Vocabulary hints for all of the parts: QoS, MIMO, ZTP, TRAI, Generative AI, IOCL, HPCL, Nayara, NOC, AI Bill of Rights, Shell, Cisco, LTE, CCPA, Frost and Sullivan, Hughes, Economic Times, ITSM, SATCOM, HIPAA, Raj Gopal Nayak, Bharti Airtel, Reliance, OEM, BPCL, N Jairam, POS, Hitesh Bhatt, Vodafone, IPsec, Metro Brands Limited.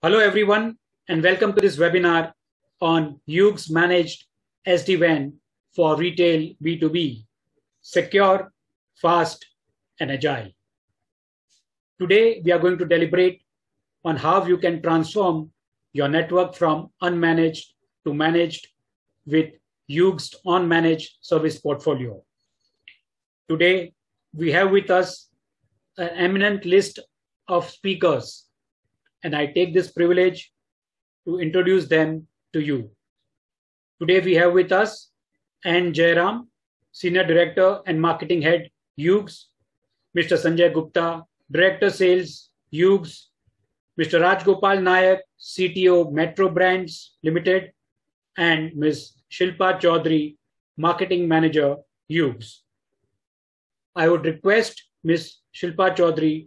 Hello everyone and welcome to this webinar on Hughes managed SD-WAN for retail B2B, secure, fast and agile. Today we are going to deliberate on how you can transform your network from unmanaged to managed with HughesON managed service portfolio. Today we have with us an eminent list of speakers, and I take this privilege to introduce them to you. Today we have with us N Jairam, Senior Director and Marketing Head, Hughes; Mr. Sanjay Gupta, Director Sales, Hughes; Mr. Raj Gopal Nayak, CTO, Metro Brands Limited; and Ms. Shilpa Choudhury, Marketing Manager, Hughes. I would request Ms. Shilpa Choudhury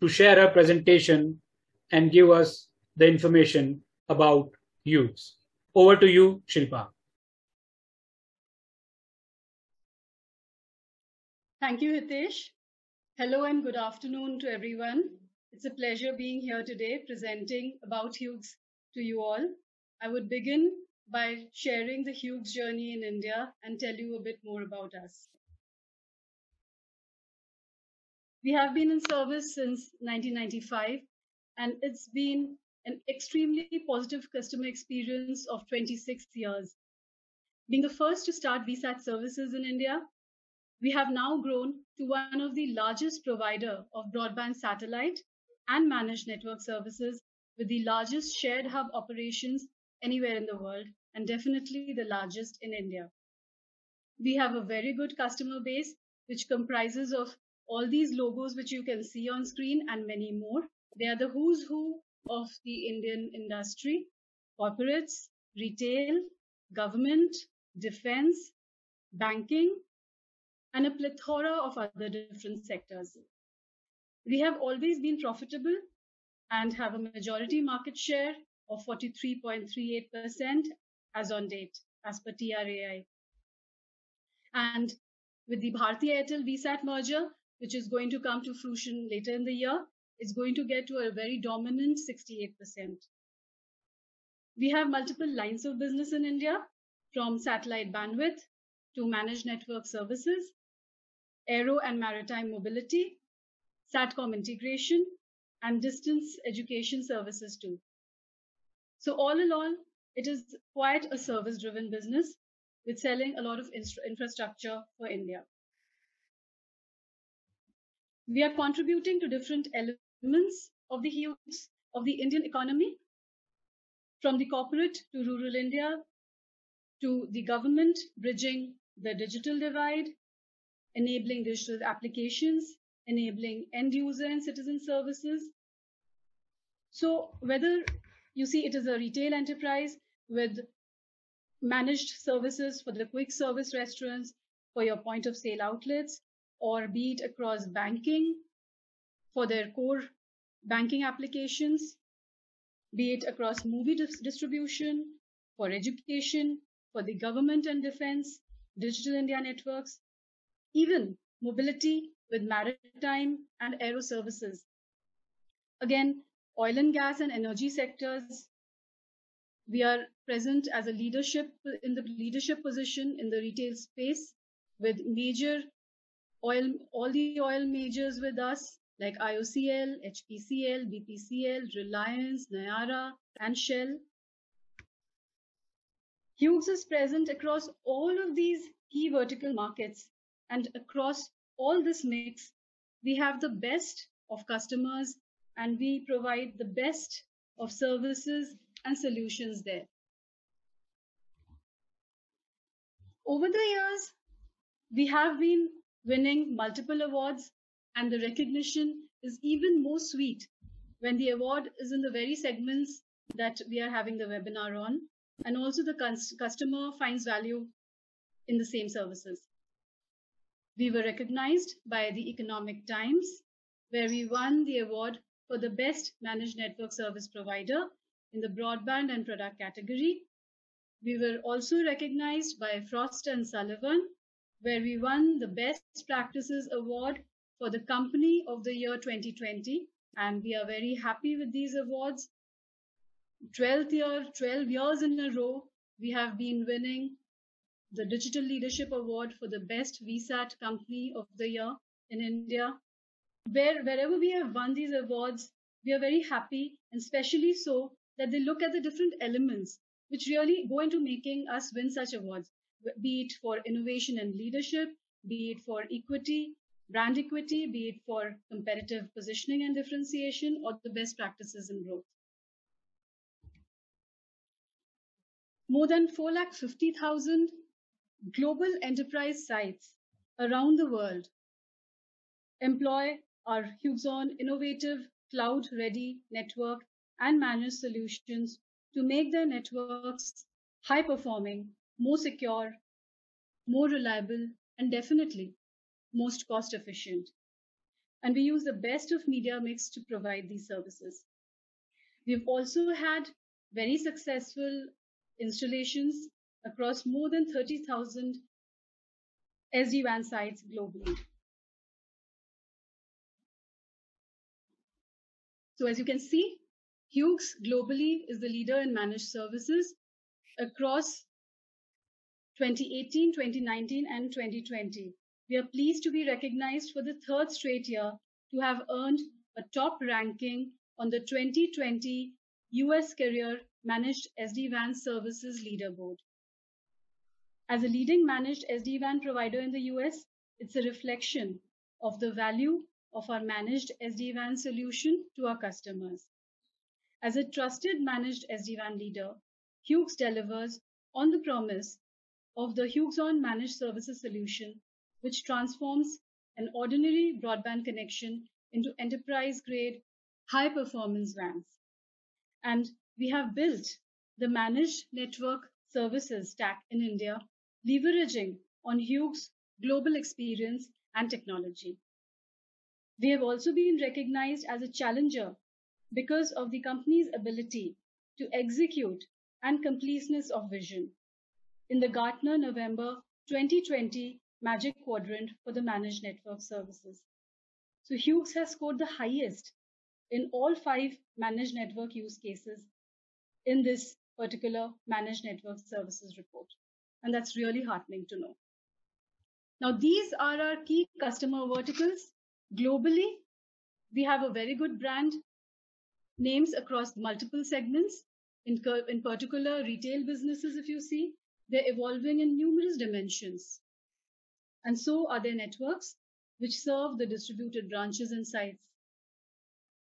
to share her presentation and give us the information about Hughes. Over to you, Shilpa. Thank you, Hitesh. Hello and good afternoon to everyone. It's a pleasure being here today presenting about Hughes to you all. I would begin by sharing the Hughes journey in India and tell you a bit more about us. We have been in service since 1995. And it's been an extremely positive customer experience of 26 years. Being the first to start VSAT services in India, we have now grown to one of the largest provider of broadband satellite and managed network services with the largest shared hub operations anywhere in the world, and definitely the largest in India. We have a very good customer base, which comprises of all these logos which you can see on screen and many more. They are the who's who of the Indian industry: corporates, retail, government, defense, banking, and a plethora of other different sectors. We have always been profitable and have a majority market share of 43.38% as on date, as per TRAI. And with the Bharti Airtel VSAT merger, which is going to come to fruition later in the year, is going to get to a very dominant 68%. We have multiple lines of business in India, from satellite bandwidth to managed network services, aero and maritime mobility, SATCOM integration, and distance education services too. So all in all, it is quite a service-driven business with selling a lot of infrastructure for India. We are contributing to different elements of the Hughes of the Indian economy, from the corporate to rural India, to the government, bridging the digital divide, enabling digital applications, enabling end user and citizen services. So whether you see it is a retail enterprise with managed services for the quick service restaurants, for your point of sale outlets, or be it across banking for their core banking applications, be it across movie distribution, for education, for the government and defense, digital India networks, even mobility with maritime and aero services. Again, oil and gas and energy sectors. We are present as a leadership position in the retail space with major oil, all the oil majors with us, like IOCL, HPCL, BPCL, Reliance, Nayara, and Shell. Hughes is present across all of these key vertical markets, and across all this mix, we have the best of customers and we provide the best of services and solutions there. Over the years, we have been winning multiple awards, and the recognition is even more sweet when the award is in the very segments that we are having the webinar on, and also the customer finds value in the same services. We were recognized by the Economic Times, where we won the award for the best managed network service provider in the broadband and product category. We were also recognized by Frost and Sullivan, where we won the Best Practices Award for the Company of the Year 2020. And we are very happy with these awards 12 years in a row, we have been winning the Digital Leadership Award for the best VSAT company of the year in India. Wherever we have won these awards, we are very happy, and especially so that they look at the different elements which really go into making us win such awards, be it for innovation and leadership, be it for equity, brand equity, be it for competitive positioning and differentiation, or the best practices in growth. More than 450,000 global enterprise sites around the world employ our HughesON innovative, cloud-ready network and managed solutions to make their networks high-performing, more secure, more reliable, and definitely most cost-efficient. And we use the best of media mix to provide these services. We've also had very successful installations across more than 30,000 SD-WAN sites globally. So as you can see, Hughes globally is the leader in managed services across 2018, 2019, and 2020. We are pleased to be recognized for the third straight year to have earned a top ranking on the 2020 US Career Managed SD-WAN Services Leaderboard. As a leading managed SD-WAN provider in the US, it's a reflection of the value of our managed SD-WAN solution to our customers. As a trusted managed SD-WAN leader, Hughes delivers on the promise of the HughesON managed services solution, which transforms an ordinary broadband connection into enterprise-grade, high-performance WANs. And we have built the managed network services stack in India, leveraging on Hughes' global experience and technology. We have also been recognized as a challenger because of the company's ability to execute and completeness of vision in the Gartner November 2020 Magic Quadrant for the Managed Network Services. So Hughes has scored the highest in all 5 managed network use cases in this particular Managed Network Services report. And that's really heartening to know. Now, these are our key customer verticals. Globally, we have a very good brand names across multiple segments, in particular retail businesses, if you see, they're evolving in numerous dimensions. And so are their networks, which serve the distributed branches and sites.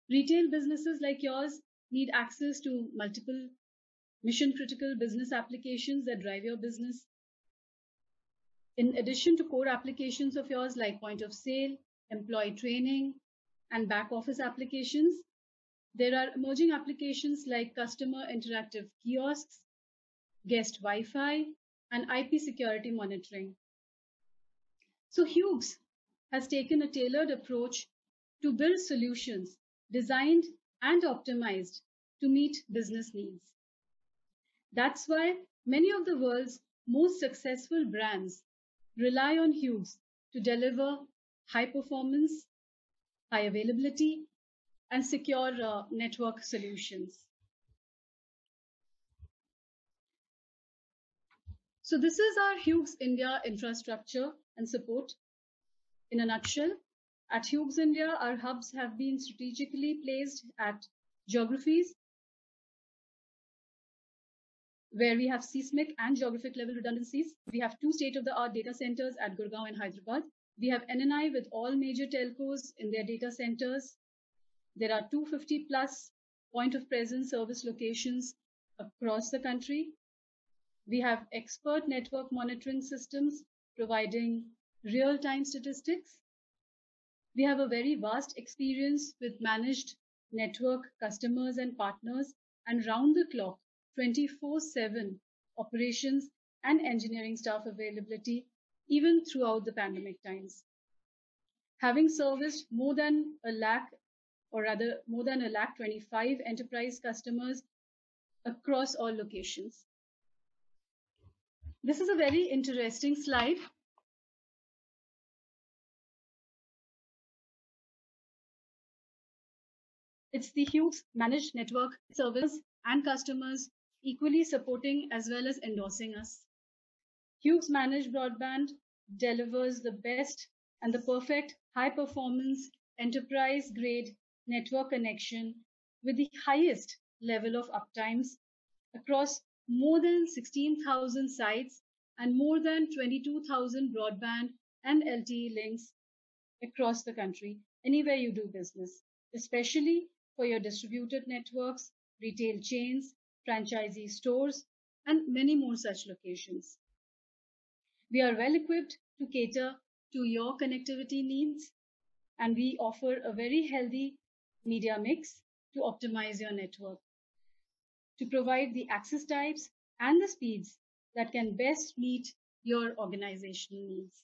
Retail businesses like yours need access to multiple mission-critical business applications that drive your business. In addition to core applications of yours like point of sale, employee training, and back office applications, there are emerging applications like customer interactive kiosks, guest Wi-Fi, and IP security monitoring. So Hughes has taken a tailored approach to build solutions designed and optimized to meet business needs. That's why many of the world's most successful brands rely on Hughes to deliver high performance, high availability, and secure network solutions. So this is our Hughes India infrastructure and support in a nutshell. At Hughes India, our hubs have been strategically placed at geographies where we have seismic and geographic level redundancies. We have 2 state-of-the-art data centers at Gurgaon and Hyderabad. We have NNI with all major telcos in their data centers. There are 250+ point of presence service locations across the country. We have expert network monitoring systems providing real-time statistics. We have a very vast experience with managed network customers and partners, and round-the-clock 24/7 operations and engineering staff availability, even throughout the pandemic times. Having serviced more than 25 enterprise customers across all locations. This is a very interesting slide. It's the Hughes Managed Network Service and customers equally supporting as well as endorsing us. Hughes Managed Broadband delivers the best and the perfect high-performance enterprise-grade network connection with the highest level of uptimes across more than 16,000 sites and more than 22,000 broadband and LTE links across the country, anywhere you do business, especially for your distributed networks, retail chains, franchisee stores, and many more such locations. We are well equipped to cater to your connectivity needs, and we offer a very healthy media mix to optimize your network, to provide the access types and the speeds that can best meet your organizational needs.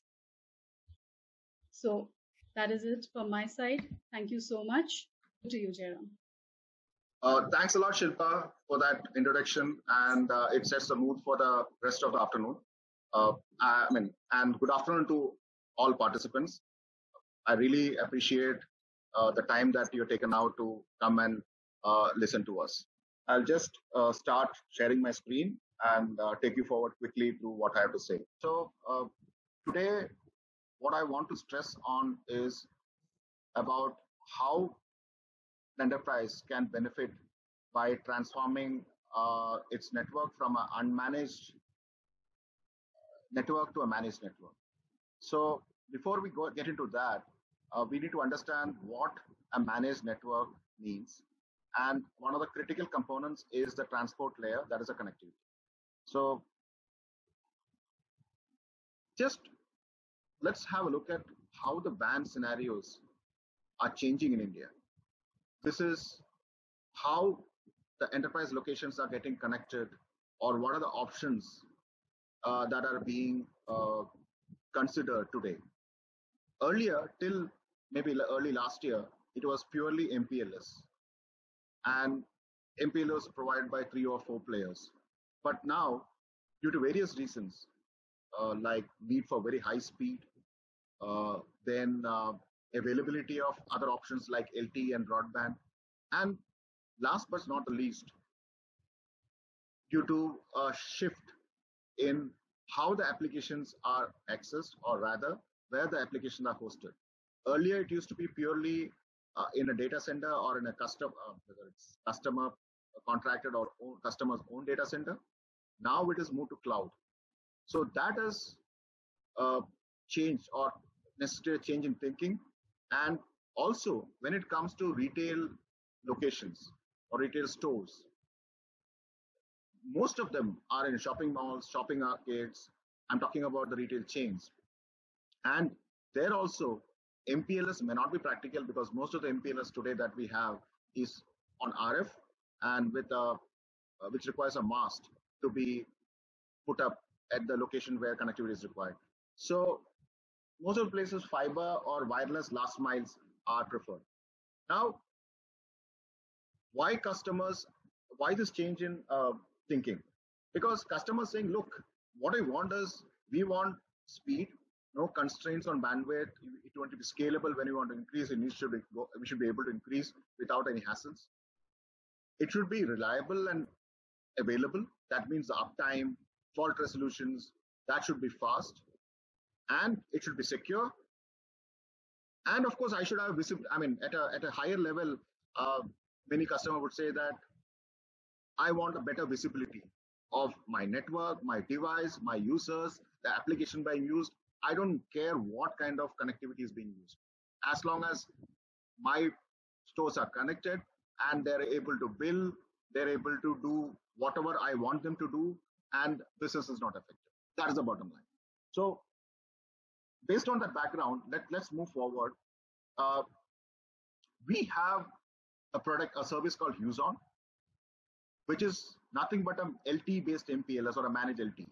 So that is it from my side. Thank you so much. To you, Jairam. Thanks a lot, Shilpa, for that introduction, and it sets the mood for the rest of the afternoon. And good afternoon to all participants. I really appreciate the time that you've taken out to come and listen to us. I'll just start sharing my screen and take you forward quickly through what I have to say. So today, what I want to stress on is about how the enterprise can benefit by transforming its network from an unmanaged network to a managed network. So before we get into that, we need to understand what a managed network means. And one of the critical components is the transport layer, that is a connectivity. So just let's have a look at how the WAN scenarios are changing in India. This is how the enterprise locations are getting connected, or what are the options that are being considered today. Earlier, till maybe early last year, it was purely MPLS. And MPLS provided by 3 or 4 players. But now, due to various reasons, like need for very high speed, then availability of other options like LTE and broadband, and last but not the least, due to a shift in how the applications are accessed, or rather, where the applications are hosted. Earlier, it used to be purely in a data center or in a custom, whether it's customer contracted or own, customer's own data center. Now it is moved to cloud. So that has changed, or necessary change in thinking. And also when it comes to retail locations or retail stores, most of them are in shopping malls, shopping arcades. I'm talking about the retail chains. And there also, MPLS may not be practical because most of the MPLS today that we have is on RF, and with a, which requires a mast to be put up at the location where connectivity is required. So most of the places, fiber or wireless last miles are preferred. Now, why customers, why this change in thinking? Because customers saying, look, what I want is, we want speed, no constraints on bandwidth. It want to be scalable. When you want to increase, we should be able to increase without any hassles. It should be reliable and available. That means the uptime, fault resolutions, that should be fast, and it should be secure. And of course, I should have visibility. I mean, at a higher level, many customers would say that I want a better visibility of my network, my device, my users, the application being used. I don't care what kind of connectivity is being used. As long as my stores are connected and they're able to bill, they're able to do whatever I want them to do, and business is not affected. That is the bottom line. So based on that background, let's move forward. We have a service called HughesON, which is nothing but an LTE-based MPLS or a managed LTE.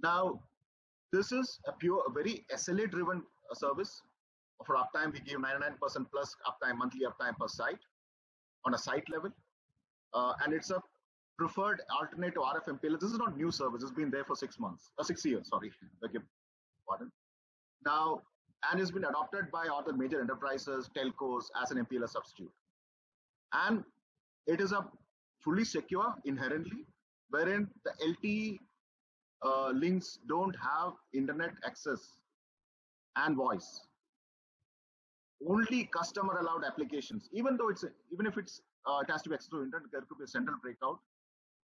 Now, this is a very SLA-driven service. For uptime, we give 99% plus uptime, monthly uptime per site on a site level. And it's a preferred alternate to RF MPLS. This is not new service. It's been there for 6 years, sorry. Okay, pardon. Now, and it's been adopted by all the major enterprises, telcos as an MPLS substitute. And It is a fully secure inherently, wherein the LTE links don't have internet access and voice. Only customer allowed applications, it has to be external internet, there could be a central breakout.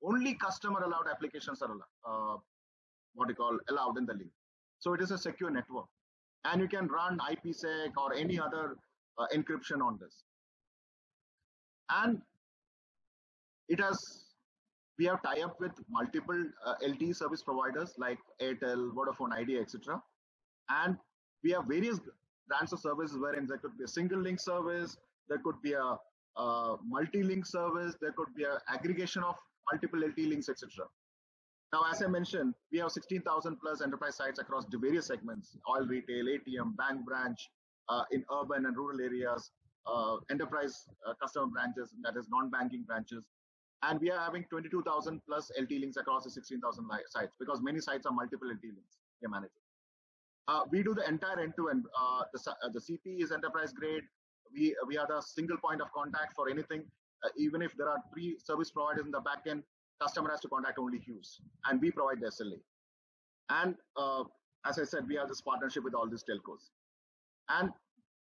Only customer allowed applications are allowed in the link. So it is a secure network, and you can run IPsec or any other encryption on this. And we have tie up with multiple LTE service providers like Airtel, Vodafone, IDEA, etc. And we have various brands of services wherein there could be a single link service, there could be a multi-link service, there could be an aggregation of multiple LTE links, etc. Now, as I mentioned, we have 16,000 plus enterprise sites across the various segments: oil, retail, ATM, bank branch, in urban and rural areas, enterprise customer branches, that is non-banking branches. And we are having 22,000 plus LTE links across the 16,000 sites, because many sites are multiple LTE links we are managing. We do the entire end-to-end. The CPE is enterprise grade. We are the single point of contact for anything. Even if there are three service providers in the back end, customer has to contact only Hughes, and we provide the SLA. And as I said, we have this partnership with all these telcos. And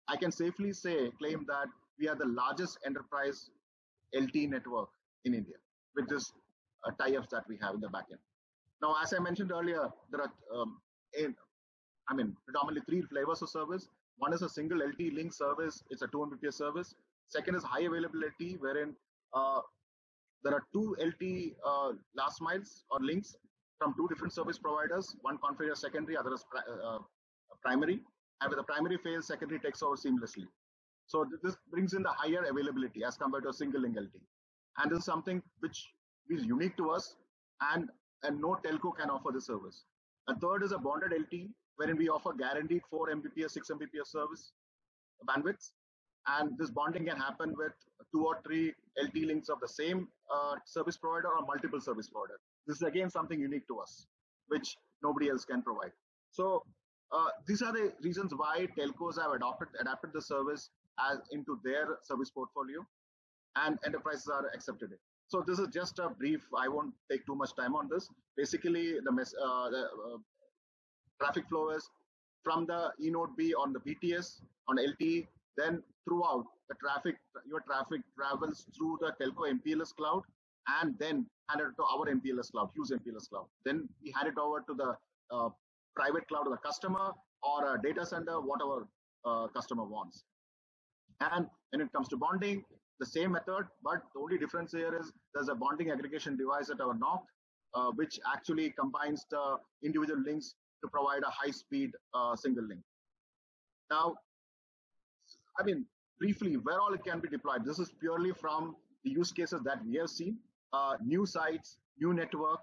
I can safely claim that we are the largest enterprise LTE network in India with this tie-ups that we have in the back end. Now, as I mentioned earlier, there are predominantly three flavors of service. One is a single LTE link service. It's a 200 Mbps service. Second is high availability, wherein there are two LTE last miles or links from two different service providers. One configured as secondary, other is primary. And with the primary fails, secondary takes over seamlessly. So this brings in the higher availability as compared to a single link LTE. And this is something which is unique to us, and no telco can offer this service. And third is a bonded LTE, wherein we offer guaranteed 4 Mbps, 6 Mbps service bandwidths. And this bonding can happen with two or three LTE links of the same service provider or multiple service provider. This is again something unique to us, which nobody else can provide. So these are the reasons why telcos have adapted the service into their service portfolio, and enterprises are accepted it. So this is just a brief. I won't take too much time on this. Basically, the traffic flow is from the eNode B on the BTS on LTE. Then throughout the traffic, your traffic travels through the telco MPLS cloud, and then handed to our MPLS cloud, Hughes MPLS cloud. Then we hand it over to the private cloud of the customer or a data center, whatever customer wants. And when it comes to bonding, the same method, but the only difference here is there's a bonding aggregation device at our NOC, which actually combines the individual links to provide a high-speed single link. Now, briefly, where all it can be deployed. This is purely from the use cases that we have seen. New sites, new network,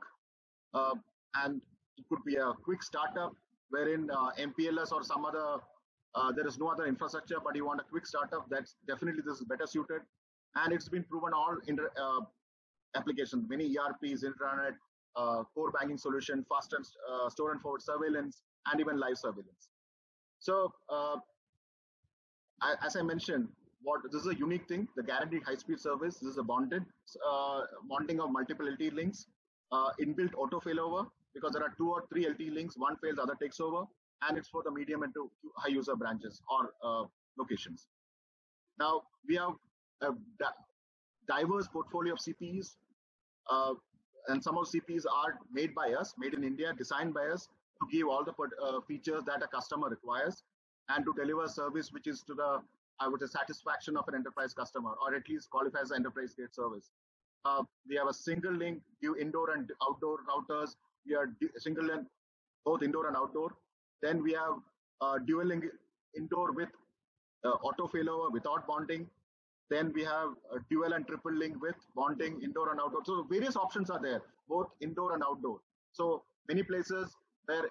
and it could be a quick startup wherein MPLS or some other, there is no other infrastructure, but you want a quick startup. That's definitely this is better suited. And it's been proven all applications, many ERPs, intranet, core banking solution, fast and store and forward surveillance, and even live surveillance. So, as I mentioned, this is a unique thing, the guaranteed high-speed service. This is a bonding of multiple LTE links, inbuilt auto failover, because there are two or three LTE links, one fails, other takes over, and it's for the medium and to high user branches or locations. Now, we have a diverse portfolio of CPEs, and some of CPEs are made by us, made in India, designed by us to give all the features that a customer requires, and to deliver service which is to the, satisfaction of an enterprise customer, or at least qualifies as enterprise grade service. We have a single link, indoor and outdoor routers. We are single link, both indoor and outdoor. Then we have dual link indoor with auto failover without bonding. Then we have dual and triple link with bonding, indoor and outdoor. So various options are there, both indoor and outdoor. So many places where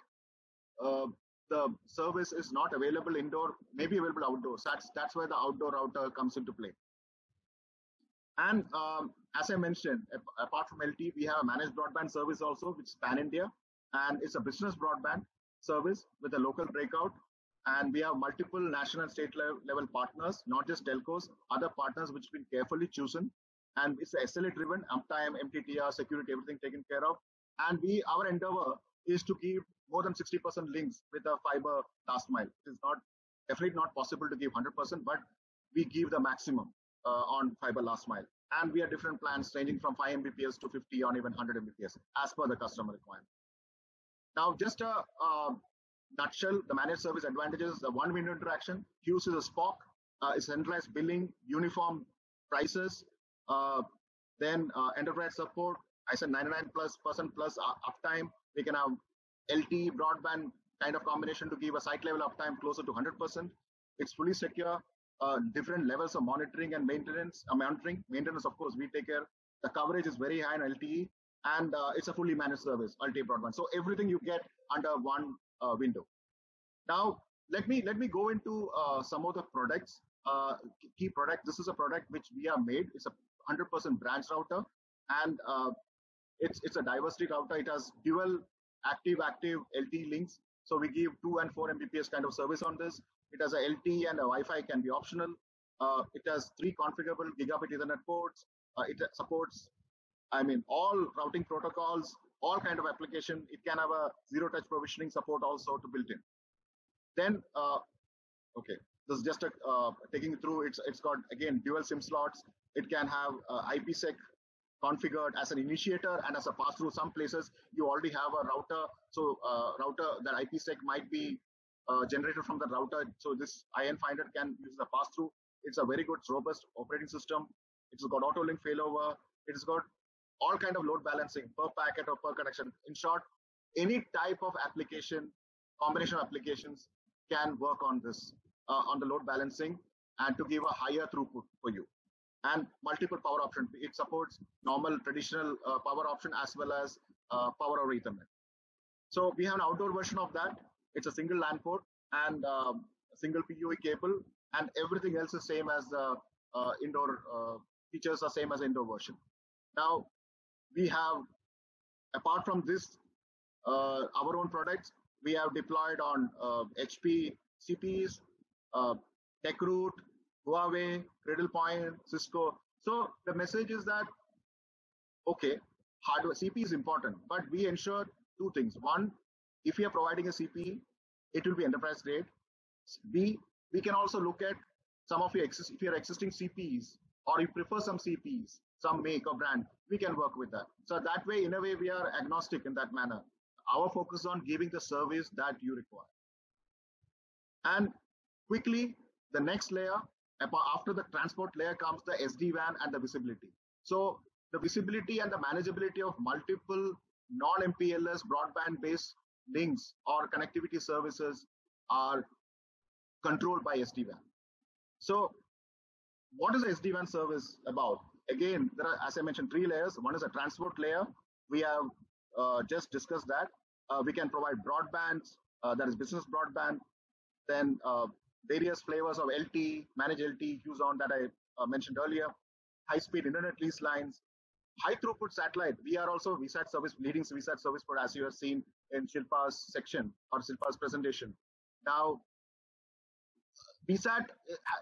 the service is not available indoor, maybe available outdoor. That's where the outdoor router comes into play. And as I mentioned, apart from LTE, we have a managed broadband service also, which is pan-India, and it's a business broadband service with a local breakout. And we have multiple national and state level partners, not just telcos, other partners which have been carefully chosen and it's SLA driven, uptime, MTTR, security, everything taken care of. And we, our endeavor is to keep more than 60% links with a fiber last mile. It is not, definitely not possible to give 100%, but we give the maximum on fiber last mile. And we have different plans ranging from 5 Mbps to 50 or even 100 Mbps as per the customer requirement. Now, just a nutshell, the managed service advantages, the one-window interaction, Hughes is a SPOC, centralized billing, uniform prices, then enterprise support, I said 99% plus uptime. We can have LTE broadband kind of combination to give a site level uptime closer to 100%. It's fully secure, different levels of monitoring and maintenance. Maintenance, of course, we take care. The coverage is very high in LTE, and it's a fully managed service, LTE broadband. So everything you get under one window. Now, let me go into some of the products. Key product. This is a product which we have made. It's a 100% branch router, and it's a diversity router. It has dual active LTE links. So we give 2 and 4 Mbps kind of service on this. It has a LTE and a Wi-Fi can be optional. It has 3 configurable gigabit Ethernet ports. It supports, all routing protocols, all kind of application. It can have a zero-touch provisioning support also to built in. Then, okay, this is just a, taking it through. It's got again dual SIM slots. It can have IPsec configured as an initiator and as a pass-through. Some places you already have a router, so router that IPsec might be generated from the router. So this IN500 can use the pass-through. It's a very good, robust operating system. It's got auto-link failover. It's got all kind of load balancing per packet or per connection. In short, any type of application, combination of applications can work on this, on the load balancing, and to give a higher throughput for you. And multiple power options. It supports normal traditional power option as well as power over Ethernet. So we have an outdoor version of that. It's a single LAN port and a single PUE cable, and everything else is same as the indoor features are same as the indoor version. Now we have, apart from this, our own products. We have deployed on HP CPEs, TechRoot, Huawei, Cradlepoint, Cisco. So the message is that, okay, hardware CPE is important, but we ensure 2 things. 1, if you are providing a CPE, it will be enterprise grade. B, we can also look at some of your existing CPEs, or you prefer some CPEs, some make or brand, we can work with that. So that way, in a way, we are agnostic in that manner. Our focus on giving the service that you require. And quickly, the next layer, after the transport layer, comes the SD-WAN and the visibility. So the visibility and the manageability of multiple non-MPLS broadband-based links or connectivity services are controlled by SD-WAN. So what is the SD-WAN service about? Again, there are, as I mentioned, 3 layers. One is a transport layer. We have just discussed that. We can provide broadband, that is business broadband, then various flavors of LTE, managed LTE, HughesON that I mentioned earlier, high-speed internet lease lines, high-throughput satellite. We are also VSAT service, leading VSAT service, but as you have seen in Shilpa's section or Shilpa's presentation. Now, VSAT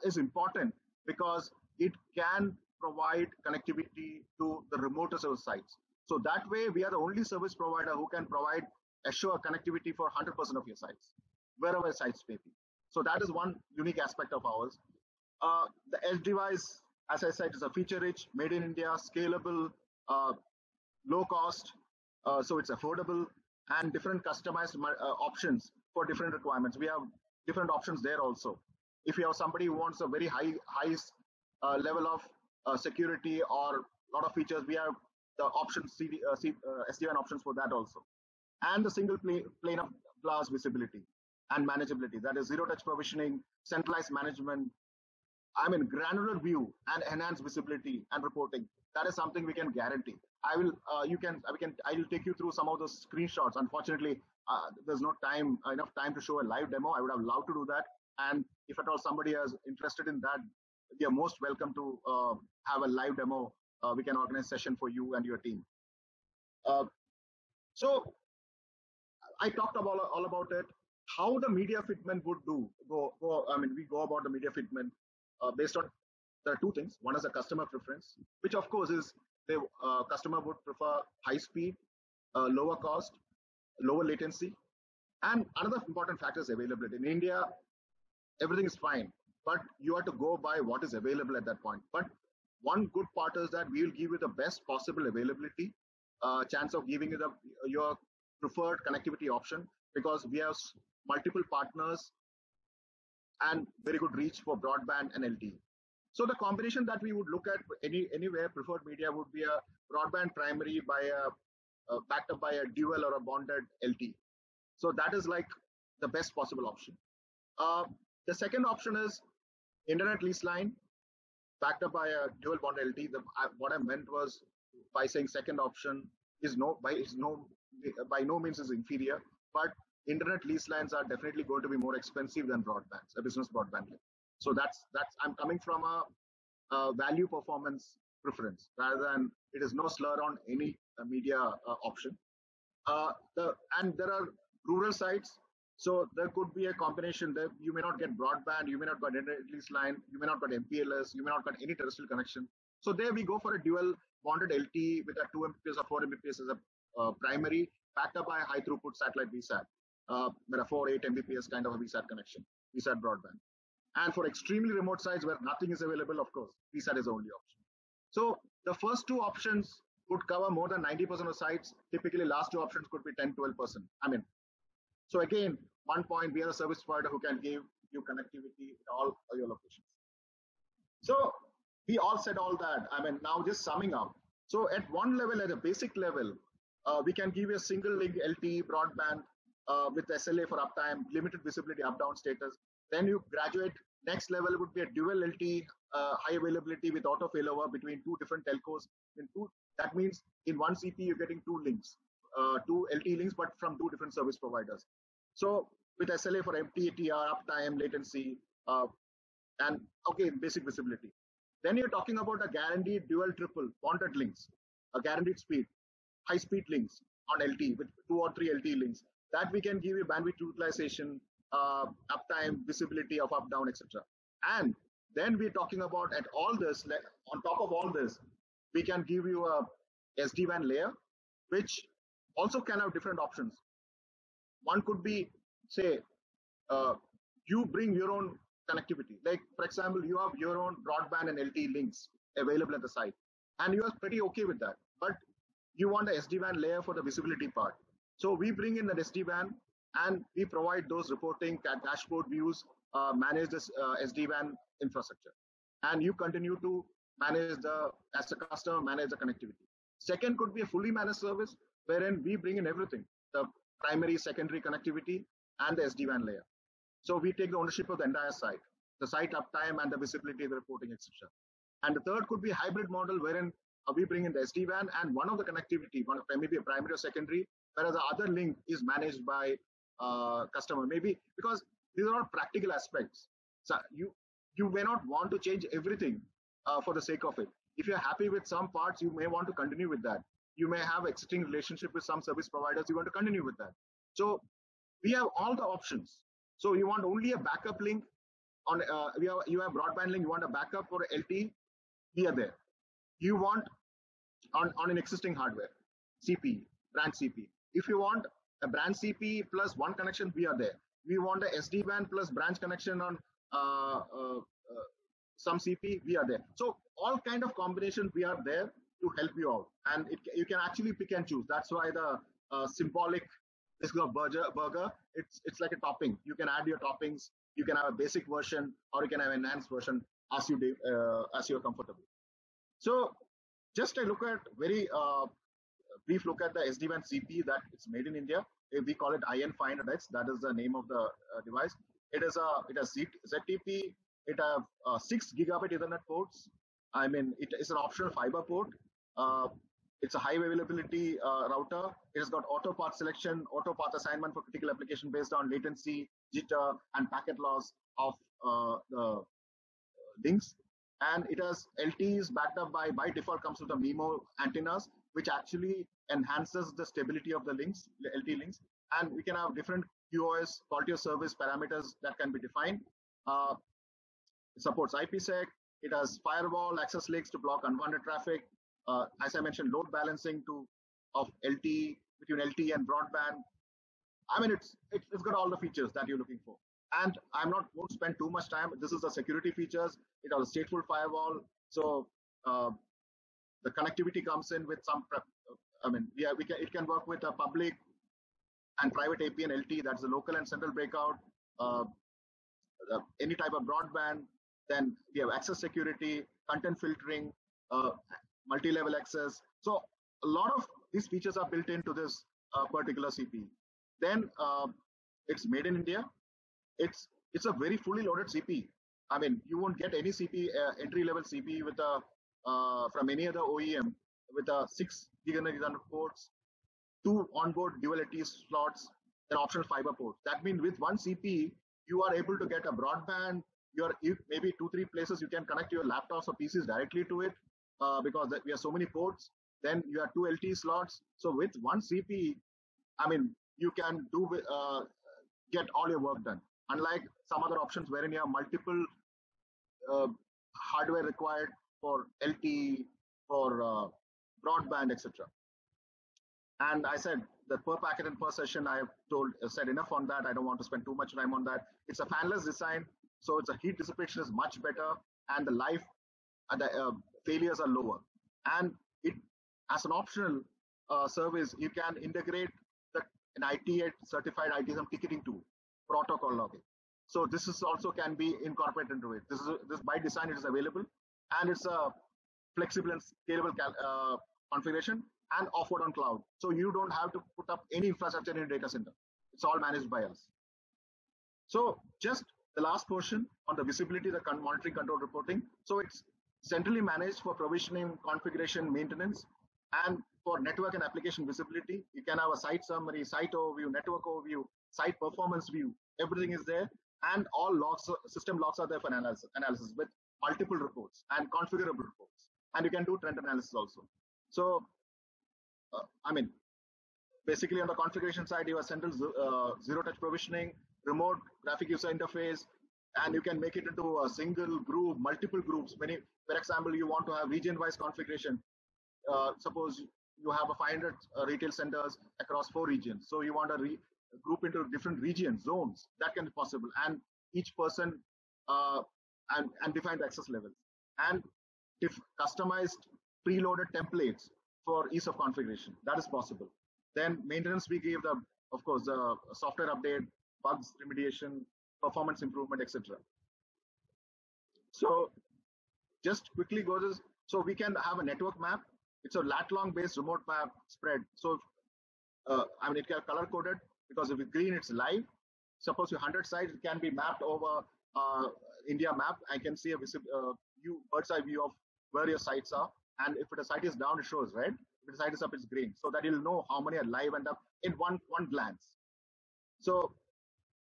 is important because it can provide connectivity to the remotest of sites. So that way, we are the only service provider who can provide assure connectivity for 100% of your sites, wherever sites may be. So that is one unique aspect of ours. The edge device, as I said, is a feature-rich, made in India, scalable, low cost, so it's affordable, and different customized options for different requirements. We have different options there also. If you have somebody who wants a very high level of security or a lot of features, we have the options, SD-WAN options for that also. And the single plane of glass visibility and manageability, that is zero-touch provisioning, centralized management, granular view and enhanced visibility and reporting. That is something we can guarantee. I will take you through some of those screenshots. Unfortunately, there's not enough time to show a live demo. I would have loved to do that. And if at all somebody is interested in that, they are most welcome to have a live demo. We can organize a session for you and your team. So I talked all about it. How the media fitment would go about the media fitment based on there are two things. One is a customer preference, which of course is the customer would prefer high speed, lower cost, lower latency. And another important factor is availability. In India, everything is fine, but you have to go by what is available at that point. But one good part is that we will give you the best possible availability, chance of giving you your preferred connectivity option, because we have multiple partners and very good reach for broadband and LTE. So the combination that we would look at anywhere preferred media would be a broadband primary by backed up by a dual or a bonded LTE. So that is like the best possible option. The second option is internet lease line backed up by a dual bond LTE. What I meant was by saying second option is by no means is inferior, but internet lease lines are definitely going to be more expensive than broadband, a business broadband line. So that's I'm coming from a value performance preference rather than it is no slur on any media option. And there are rural sites. So there could be a combination that you may not get broadband, you may not get internet lease line, you may not get MPLS, you may not get any terrestrial connection. So there we go for a dual bonded LTE with a 2 Mbps or 4 Mbps as a primary, backed up by a high throughput satellite VSAT, with a 4, 8 Mbps kind of a VSAT connection, VSAT broadband. And for extremely remote sites where nothing is available, of course, VSAT is the only option. So the first two options would cover more than 90% of sites. Typically, last two options could be 10, 12%. So again, one point, we are a service provider who can give you connectivity in all your locations. So we all said all that. Now just summing up. So at one level, at a basic level, we can give you a single link LTE broadband with SLA for uptime, limited visibility, up-down status. Then you graduate. Next level would be a dual LTE, high availability with auto failover between two different telcos. That means in one CPE, you're getting two links. Two LTE links, but from two different service providers. So with SLA for MTTR, uptime, latency, and okay, basic visibility. Then you're talking about a guaranteed dual triple bonded links, a guaranteed speed, high speed links on LTE with 2 or 3 LTE links. That we can give you bandwidth utilization, uptime, visibility of up, down, etc. And then we're talking about at all this, on top of all this, we can give you a SD-WAN layer, which also can have different options. One could be, say, you bring your own connectivity. Like, for example, you have your own broadband and LTE links available at the site, and you are pretty okay with that. But you want the SD-WAN layer for the visibility part. So we bring in the SD-WAN, and we provide those reporting, dashboard views, manage this SD-WAN infrastructure. And you continue to manage the, as a customer, manage the connectivity. Second could be a fully managed service, wherein we bring in everything, the primary, secondary connectivity, and the SD-WAN layer. So we take the ownership of the entire site, the site uptime and the visibility, the reporting, etc. And the third could be a hybrid model, wherein we bring in the SD-WAN and one of the connectivity, maybe a primary or secondary, whereas the other link is managed by customer, maybe, because these are all practical aspects. So you may not want to change everything for the sake of it. If you're happy with some parts, you may want to continue with that. You may have existing relationship with some service providers. You want to continue with that. So we have all the options. So you want only a backup link on you have broadband link. You want a backup for LTE? We are there. You want on an existing hardware CPE, brand CPE. If you want a brand CPE plus one connection, we are there. We want a SD-WAN plus branch connection on some CPE, we are there. So all kind of combinations we are there to help you out, and you can actually pick and choose. That's why the symbolic this burger, it's like a topping. You can add your toppings. You can have a basic version, or you can have an enhanced version as you're comfortable. So just a look at very brief look at the SD-WAN CPE that it's made in India. We call it IN500X. That is the name of the device. It has ZTP. It have 6 gigabit Ethernet ports. It is an optional fiber port. It's a high availability router. It has got auto path selection, auto path assignment for critical application based on latency, jitter, and packet loss of the links. And it has LTEs backed up by default comes with the MIMO antennas, which actually enhances the stability of the links, the LTE links. And we can have different QoS, quality of service parameters that can be defined. It supports IPsec. It has firewall access lakes to block unwanted traffic. As I mentioned, load balancing of LTE, between LTE and broadband. I mean, it's got all the features that you're looking for. And I'm not going to spend too much time. This is the security features. It has a stateful firewall. So the connectivity comes in with some, it can work with a public and private AP and LTE. That's the local and central breakout. Any type of broadband. Then we have access security, content filtering, multi-level access. So a lot of these features are built into this particular CPE. Then it's made in India. It's a very fully loaded CPE. I mean, you won't get any CPE, entry-level CPE with a from any other OEM with a 6 GHz ports, 2 onboard dual LTE slots, and optional fiber ports. That means with one CPE, you are able to get a broadband. Maybe 2-3 places you can connect your laptops or PCs directly to it because we have so many ports. Then you have 2 LTE slots. So with one CPE, I mean, you can do get all your work done. Unlike some other options wherein you have multiple hardware required for LTE, for broadband, etc. And I said that per packet and per session, I have said enough on that. I don't want to spend too much time on that. It's a fanless design, so its heat dissipation is much better, and the life and the failures are lower. And it, as an optional service, you can integrate an ITA certified ITSM ticketing tool, protocol logging. So this is also can be incorporated into it. This by design, it is available, and it's a flexible and scalable configuration and offered on cloud. So you don't have to put up any infrastructure in a data center. It's all managed by us. So just the last portion on the visibility, the monitoring, control, reporting. So it's centrally managed for provisioning, configuration, maintenance, and for network and application visibility. You can have a site summary, site overview, network overview, site performance view. Everything is there, and all logs, system logs are there for analysis with multiple reports and configurable reports. And you can do trend analysis also. So, basically on the configuration side, you have central zero-touch provisioning, remote graphic user interface, and you can make it into a single group, multiple groups. For example, you want to have region-wise configuration. Suppose you have 500 retail centers across 4 regions. So you want to group into different regions, zones. That can be possible. And each person and defined access levels. And if customized preloaded templates for ease of configuration, that is possible. Then maintenance, we gave the software update, bugs remediation, performance improvement, etc. So just quickly go to this. So we can have a network map. It's a lat-long based remote map spread. So it can color coded, because if it's green, it's live. Suppose you 100 sites, it can be mapped over India map. I can see a bird's eye view of where your sites are. And if the site is down, it shows red. If the site is up, it's green. So that you'll know how many are live and up in one glance. So,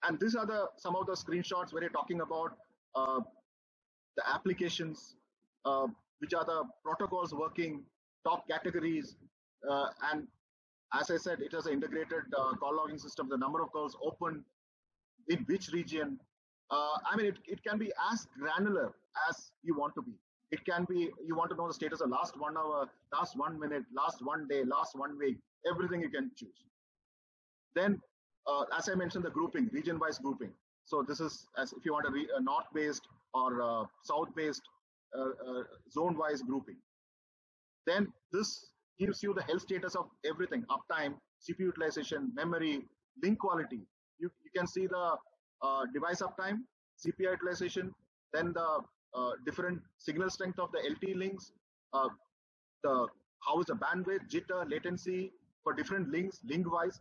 and these are some of the screenshots where you're talking about the applications, which are the protocols working, top categories, and as I said, it has an integrated call logging system, the number of calls open, in which region. It can be as granular as you want to be. It can be, you want to know the status of last 1 hour, last 1 minute, last 1 day, last 1 week, everything you can choose. Then, as I mentioned, the grouping, region-wise grouping. So this is, as if you want a north-based or south-based zone-wise grouping. Then this gives you the health status of everything, uptime, CPU utilization, memory, link quality. You can see the device uptime, CPU utilization, then the different signal strength of the LTE links, how is the bandwidth, jitter, latency for different links, link-wise,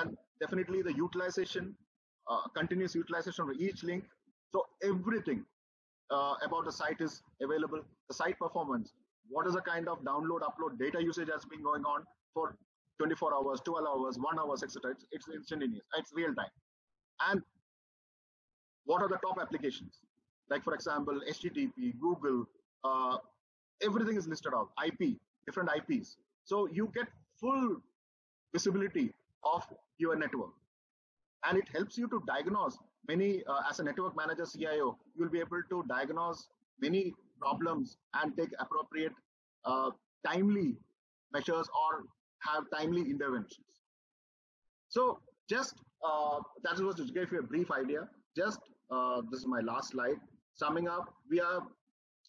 and definitely the utilization, continuous utilization of each link. So everything about the site is available. The site performance, what is the kind of download, upload, data usage has been going on for 24 hours, 12 hours, 1 hour, etc. It's instantaneous. It's real time. And what are the top applications? Like, for example, HTTP, Google, everything is listed out. IP, different IPs. So you get full visibility of your network. And it helps you to diagnose as a network manager, CIO, you'll be able to diagnose many problems and take appropriate timely measures or have timely interventions. So just that was to give you a brief idea. Just this is my last slide. Summing up, we are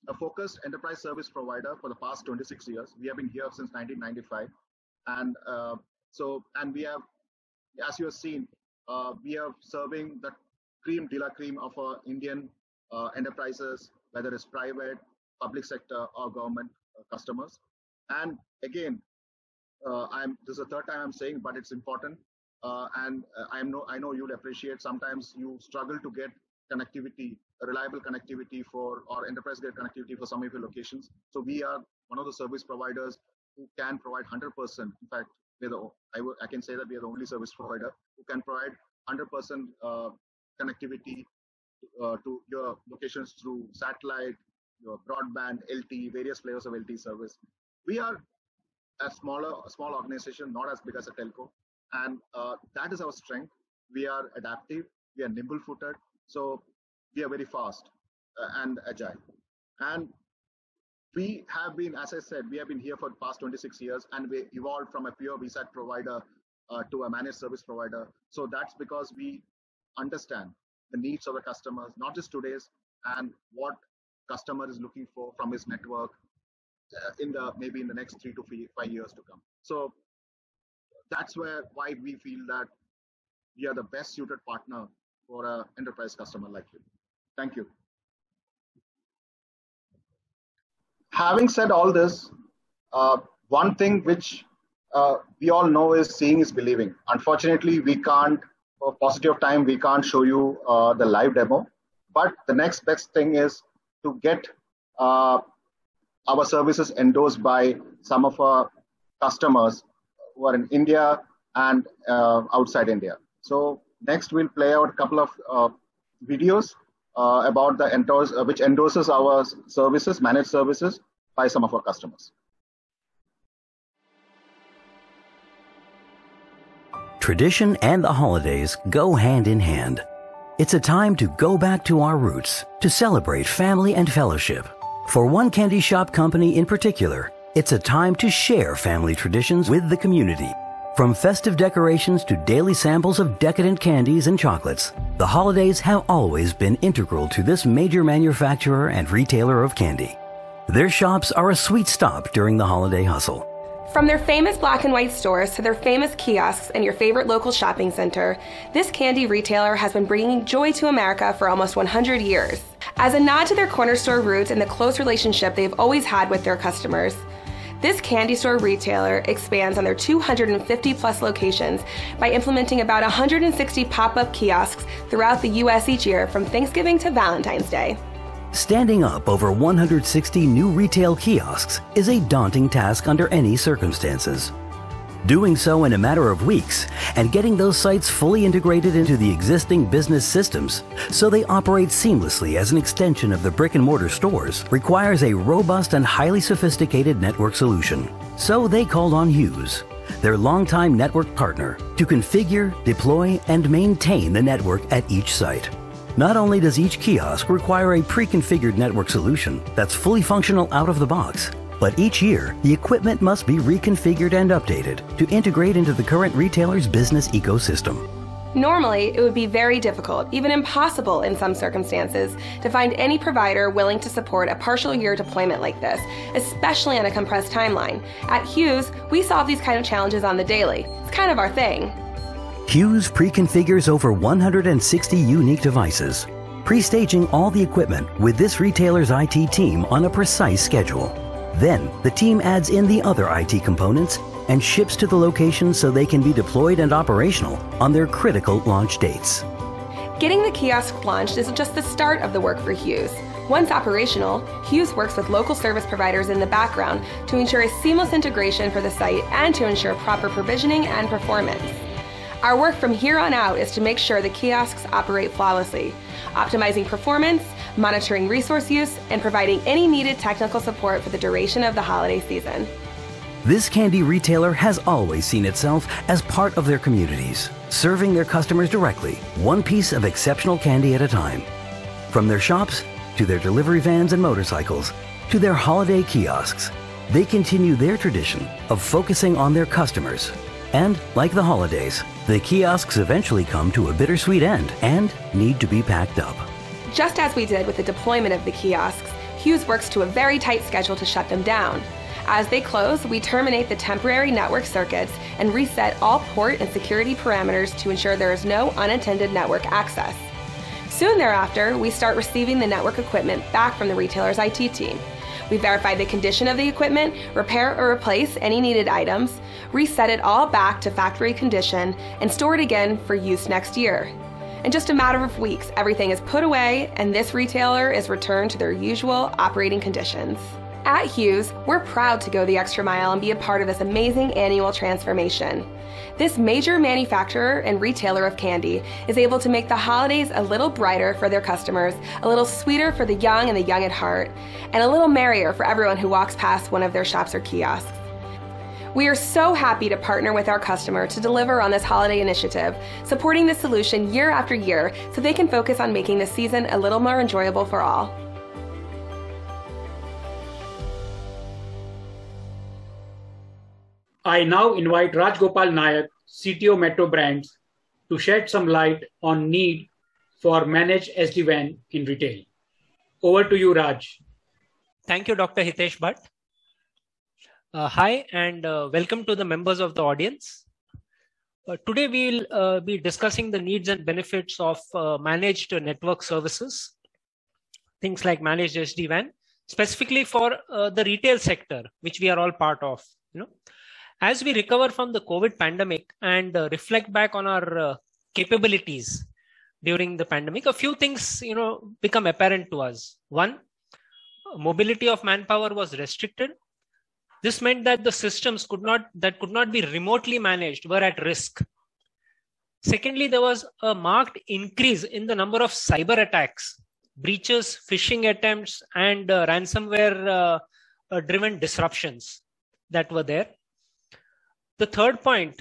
a focused enterprise service provider for the past 26 years. We have been here since 1995, and we have, as you have seen, we are serving the cream de la cream of our Indian enterprises, whether it's private, public sector, or government customers. And again, this is the third time I'm saying, but it's important. And I know you'll appreciate. Sometimes you struggle to get connectivity, reliable connectivity for, or enterprise-grade connectivity for some of your locations. So we are one of the service providers who can provide 100%. In fact, I can say that we are the only service provider who can provide 100% connectivity to your locations through satellite, your broadband, LTE, various flavors of LTE service. We are a small organization, not as big as a telco, and that is our strength. We are adaptive, we are nimble-footed, so we are very fast and agile. And we have been, as I said, we have been here for the past 26 years, and we evolved from a pure VSAT provider to a managed service provider. So that's because we understand the needs of the customers, not just today's, and what customer is looking for from his network in the next 3 to 5 years to come. So that's why we feel that we are the best suited partner for an enterprise customer like you. Thank you. Having said all this, one thing which we all know is seeing is believing. Unfortunately, we can't, for positive time, we can't show you the live demo. But the next best thing is to get our services endorsed by some of our customers who are in India and outside India. So next we'll play out a couple of videos about the which endorses our services, managed services, by some of our customers. Tradition and the holidays go hand in hand. It's a time to go back to our roots, to celebrate family and fellowship. For one candy shop company in particular, it's a time to share family traditions with the community. From festive decorations to daily samples of decadent candies and chocolates, the holidays have always been integral to this major manufacturer and retailer of candy. Their shops are a sweet stop during the holiday hustle. From their famous black and white stores to their famous kiosks and your favorite local shopping center, this candy retailer has been bringing joy to America for almost 100 years. As a nod to their corner store roots and the close relationship they've always had with their customers, this candy store retailer expands on their 250 plus locations by implementing about 160 pop-up kiosks throughout the US each year from Thanksgiving to Valentine's Day. Standing up over 160 new retail kiosks is a daunting task under any circumstances. Doing so in a matter of weeks and getting those sites fully integrated into the existing business systems so they operate seamlessly as an extension of the brick-and-mortar stores requires a robust and highly sophisticated network solution. So they called on Hughes, their longtime network partner, to configure, deploy, and maintain the network at each site. Not only does each kiosk require a pre-configured network solution that's fully functional out of the box, but each year, the equipment must be reconfigured and updated to integrate into the current retailer's business ecosystem. Normally, it would be very difficult, even impossible in some circumstances, to find any provider willing to support a partial year deployment like this, especially on a compressed timeline. At Hughes, we solve these kind of challenges on the daily. It's kind of our thing. Hughes pre-configures over 160 unique devices, pre-staging all the equipment with this retailer's IT team on a precise schedule. Then the team adds in the other IT components and ships to the location so they can be deployed and operational on their critical launch dates. Getting the kiosk launched is just the start of the work for Hughes. Once operational, Hughes works with local service providers in the background to ensure a seamless integration for the site and to ensure proper provisioning and performance. Our work from here on out is to make sure the kiosks operate flawlessly, optimizing performance, monitoring resource use, and providing any needed technical support for the duration of the holiday season. This candy retailer has always seen itself as part of their communities, serving their customers directly, one piece of exceptional candy at a time. From their shops to their delivery vans and motorcycles, to their holiday kiosks, they continue their tradition of focusing on their customers. And like the holidays, the kiosks eventually come to a bittersweet end and need to be packed up. Just as we did with the deployment of the kiosks, Hughes works to a very tight schedule to shut them down. As they close, we terminate the temporary network circuits and reset all port and security parameters to ensure there is no unattended network access. Soon thereafter, we start receiving the network equipment back from the retailer's IT team. We verify the condition of the equipment, repair or replace any needed items, reset it all back to factory condition, and store it again for use next year. In just a matter of weeks, everything is put away and this retailer is returned to their usual operating conditions. At Hughes, we're proud to go the extra mile and be a part of this amazing annual transformation. This major manufacturer and retailer of candy is able to make the holidays a little brighter for their customers, a little sweeter for the young and the young at heart, and a little merrier for everyone who walks past one of their shops or kiosks. We are so happy to partner with our customer to deliver on this holiday initiative, supporting this solution year after year so they can focus on making this season a little more enjoyable for all. I now invite Raj Gopal Nayak, CTO Metro Brands, to shed some light on need for managed SD-WAN in retail. Over to you, Raj. Thank you, Dr. Hitesh Bhatt. Hi, and welcome to the members of the audience. Today, we'll be discussing the needs and benefits of managed network services, things like managed SD-WAN, specifically for the retail sector, which we are all part of, you know. As we recover from the COVID pandemic and reflect back on our capabilities during the pandemic, a few things, you know, become apparent to us. One, mobility of manpower was restricted. This meant that the systems that could not be remotely managed were at risk. Secondly, there was a marked increase in the number of cyber attacks, breaches, phishing attempts, and ransomware-driven disruptions that were there. The third point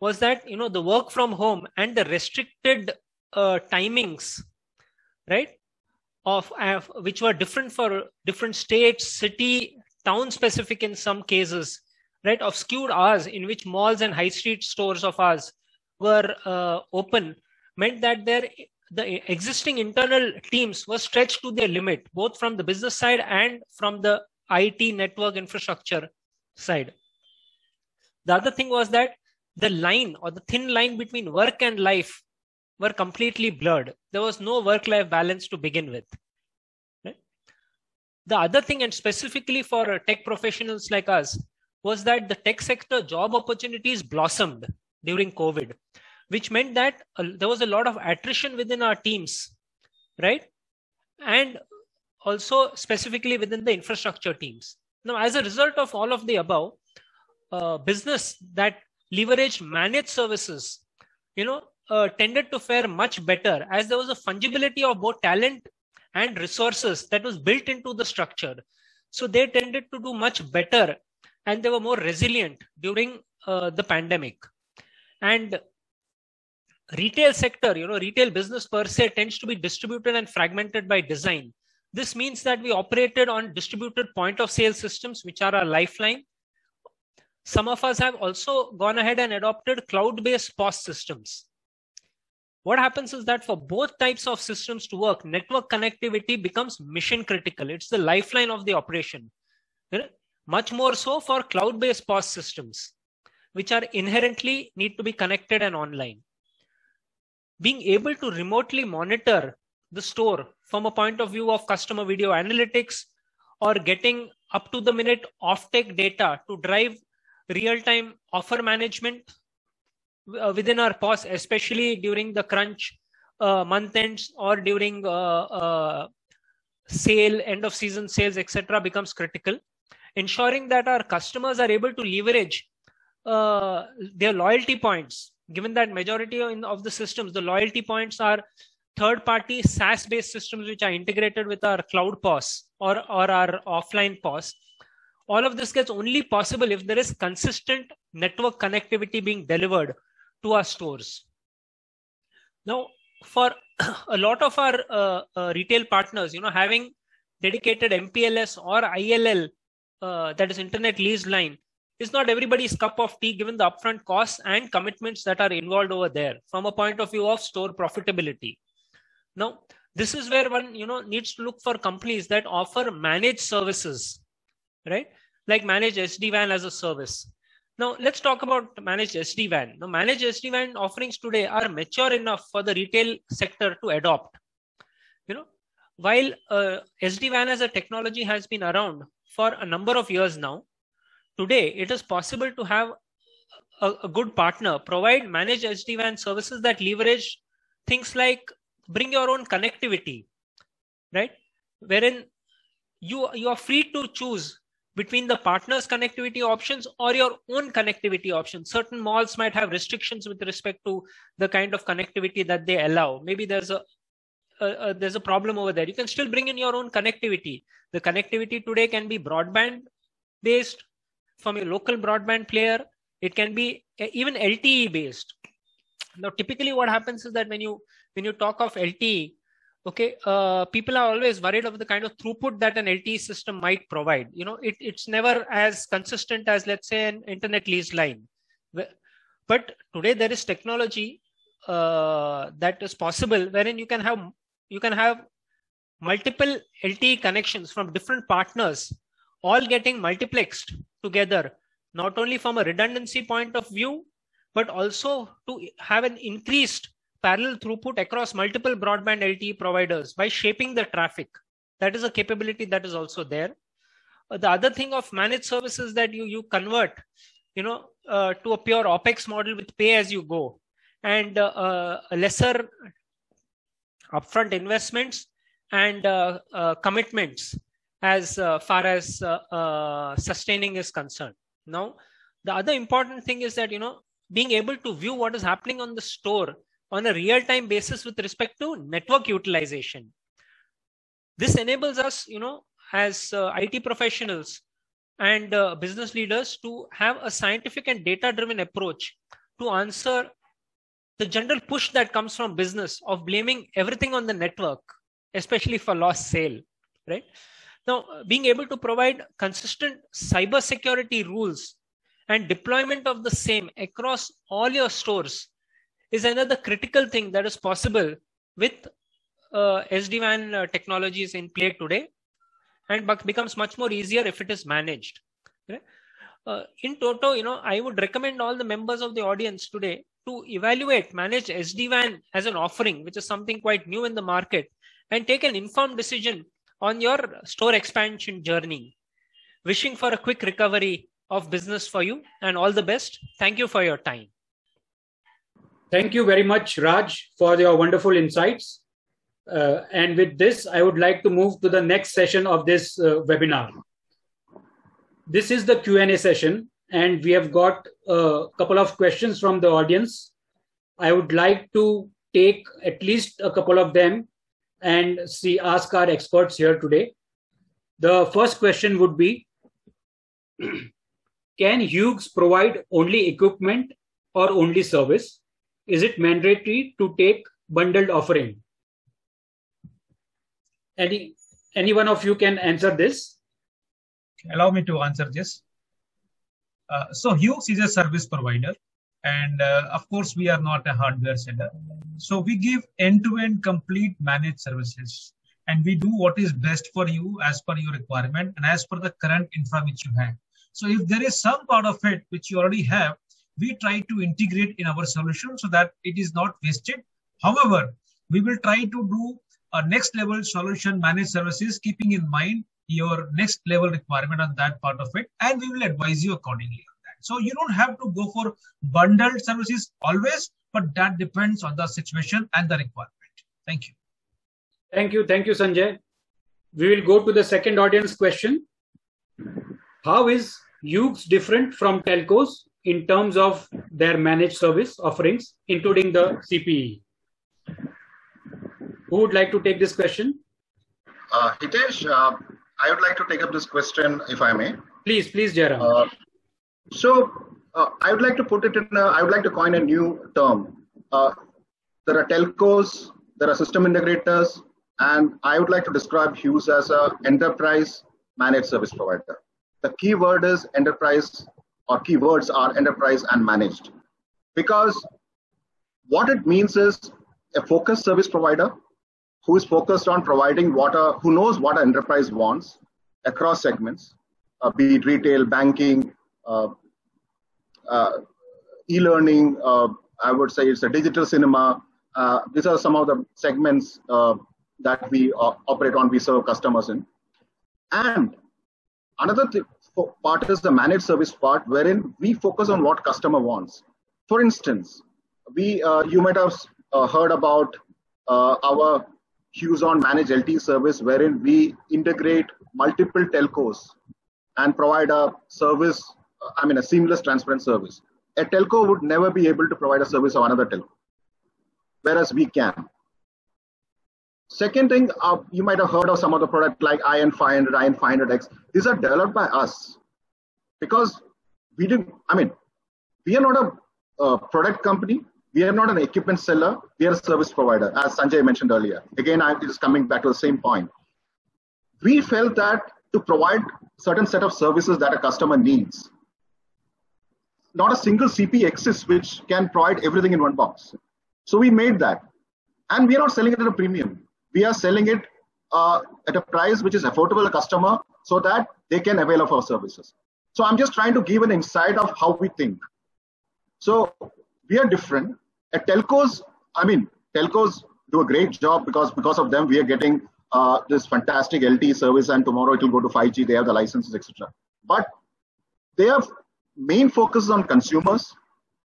was that, you know, the work from home and the restricted timings, right, of which were different for different states, city, town specific in some cases, right, of skewed hours in which malls and high street stores of ours were open, meant that the existing internal teams were stretched to their limit, both from the business side and from the IT network infrastructure side. The other thing was that the line or the thin line between work and life were completely blurred. There was no work-life balance to begin with. Right? The other thing, and specifically for tech professionals like us, was that the tech sector job opportunities blossomed during COVID, which meant that there was a lot of attrition within our teams, right? And also specifically within the infrastructure teams. Now, as a result of all of the above, business that leveraged managed services, you know, tended to fare much better, as there was a fungibility of both talent and resources that was built into the structure. So they tended to do much better and they were more resilient during the pandemic. And retail sector, you know, retail business per se tends to be distributed and fragmented by design. This means that we operated on distributed point of sale systems, which are our lifeline. Some of us have also gone ahead and adopted cloud-based POS systems. What happens is that for both types of systems to work, network connectivity becomes mission critical. It's the lifeline of the operation. Much more so for cloud-based POS systems, which are inherently need to be connected and online. Being able to remotely monitor the store from a point of view of customer video analytics or getting up-to-the-minute off-take data to drive real-time offer management within our POS, especially during the crunch month ends or during sale, end of season sales, etc., becomes critical. Ensuring that our customers are able to leverage their loyalty points, given that majority of the systems, the loyalty points are third-party SaaS-based systems which are integrated with our cloud POS or our offline POS. All of this gets only possible if there is consistent network connectivity being delivered to our stores. Now, for a lot of our retail partners, having dedicated MPLS or ILL, that is internet leased line, is not everybody's cup of tea given the upfront costs and commitments that are involved over there from a point of view of store profitability. Now, this is where one needs to look for companies that offer managed services, right? Like managed SD-WAN as a service. Now, let's talk about managed SD-WAN. Now, managed SD-WAN offerings today are mature enough for the retail sector to adopt. While SD-WAN as a technology has been around for a number of years now, today it is possible to have a good partner provide managed SD-WAN services that leverage things like bring your own connectivity, right? Wherein you are free to choose between the partner's connectivity options or your own connectivity options. Certain malls might have restrictions with respect to the kind of connectivity that they allow. Maybe there's a problem over there. You can still bring in your own connectivity. The connectivity today can be broadband based from your local broadband player. It can be even LTE based. Now, typically what happens is that when you talk of LTE, okay, people are always worried of the kind of throughput that an LTE system might provide. It's never as consistent as, let's say, an internet leased line. But today there is technology that is possible wherein you can have multiple LTE connections from different partners, all getting multiplexed together, not only from a redundancy point of view, but also to have an increased parallel throughput across multiple broadband LTE providers by shaping the traffic. That is a capability that is also there. The other thing of managed services that you convert, to a pure OPEX model with pay as you go and lesser upfront investments and commitments as far as sustaining is concerned. Now, the other important thing is that, being able to view what is happening on the store on a real-time basis with respect to network utilization. This enables us, as IT professionals and business leaders to have a scientific and data-driven approach to answer the general push that comes from business of blaming everything on the network, especially for lost sale, right? Now, being able to provide consistent cybersecurity rules and deployment of the same across all your stores is another critical thing that is possible with SD-WAN technologies in play today, and becomes much more easier if it is managed. Okay? In toto, I would recommend all the members of the audience today to evaluate managed SD-WAN as an offering, which is something quite new in the market, and take an informed decision on your store expansion journey. Wishing for a quick recovery of business for you and all the best. Thank you for your time. Thank you very much, Raj, for your wonderful insights. And with this, I would like to move to the next session of this webinar. This is the Q&A session, and we have got a couple of questions from the audience. I would like to take at least a couple of them and ask our experts here today. The first question would be, can Hughes provide only equipment or only service? Is it mandatory to take bundled offering? Any one of you can answer this? Allow me to answer this. So Hughes is a service provider, and of course we are not a hardware seller. So we give end-to-end complete managed services, and we do what is best for you as per your requirement and as per the current infra which you have. So if there is some part of it which you already have, we try to integrate in our solution so that it is not wasted. However, we will try to do a next level solution managed services, keeping in mind your next level requirement on that part of it, and we will advise you accordingly on that. So you don't have to go for bundled services always, but that depends on the situation and the requirement. Thank you. Thank you. Thank you, Sanjay. We will go to the second audience question. How is Hughes different from telcos in terms of their managed service offerings, including the CPE? Who would like to take this question? Hitesh, I would like to take up this question, if I may. Please, please, Jairam. I would like to coin a new term. There are telcos, there are system integrators, and I would like to describe Hughes as an enterprise managed service provider. The key word is enterprise, or keywords are enterprise and managed, because what it means is a focused service provider who is focused on providing who knows what an enterprise wants across segments, be it retail, banking, e-learning, I would say it's a digital cinema. These are some of the segments that we operate on, we serve customers in. And another part is the managed service part, wherein we focus on what customer wants. For instance, you might have heard about our HughesON managed LTE service, wherein we integrate multiple telcos and provide a service, a seamless, transparent service. A telco would never be able to provide a service of another telco, whereas we can. Second thing, you might have heard of some of the products like IN500, IN500X. These are developed by us because we didn't, we are not a product company. We are not an equipment seller. We are a service provider, as Sanjay mentioned earlier. Again, I'm just coming back to the same point. We felt that to provide certain set of services that a customer needs, not a single CPE exists which can provide everything in one box. So we made that. And we are not selling it at a premium. We are selling it at a price which is affordable to the customer so that they can avail of our services. So I'm just trying to give an insight of how we think. So we are different. At telcos, telcos do a great job because of them we are getting this fantastic LTE service, and tomorrow it will go to 5G. They have the licenses, etc. But their main focus is on consumers,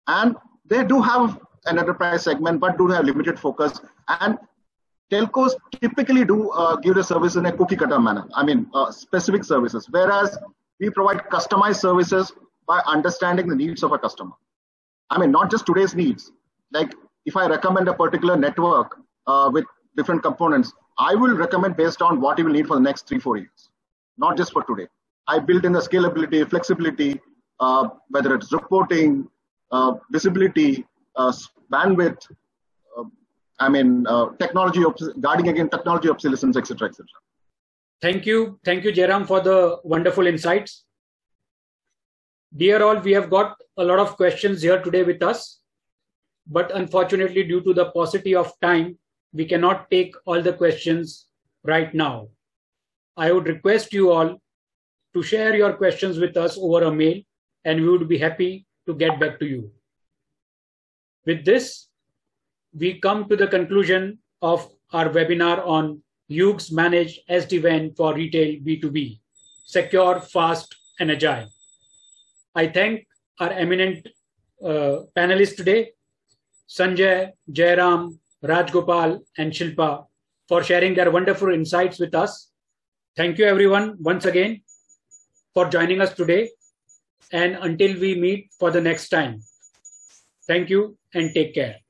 and they do have an enterprise segment, but do have limited focus. And telcos typically do give the service in a cookie-cutter manner. Specific services, whereas we provide customized services by understanding the needs of a customer. Not just today's needs. Like if I recommend a particular network with different components, I will recommend based on what you will need for the next 3-4 years, not just for today. I built in the scalability, flexibility, whether it's reporting, visibility, bandwidth, technology, guarding against technology obsolescence, etc., etc. Thank you. Thank you, Jairam, for the wonderful insights. Dear all, we have got a lot of questions here today with us, but unfortunately, due to the paucity of time, we cannot take all the questions right now. I would request you all to share your questions with us over a mail, and we would be happy to get back to you. With this, we come to the conclusion of our webinar on Hughes Managed SD-WAN for Retail B2B, Secure, Fast and Agile. I thank our eminent panelists today, Sanjay, Jairam, Raj Gopal and Shilpa, for sharing their wonderful insights with us. Thank you everyone once again for joining us today, and until we meet for the next time. Thank you and take care.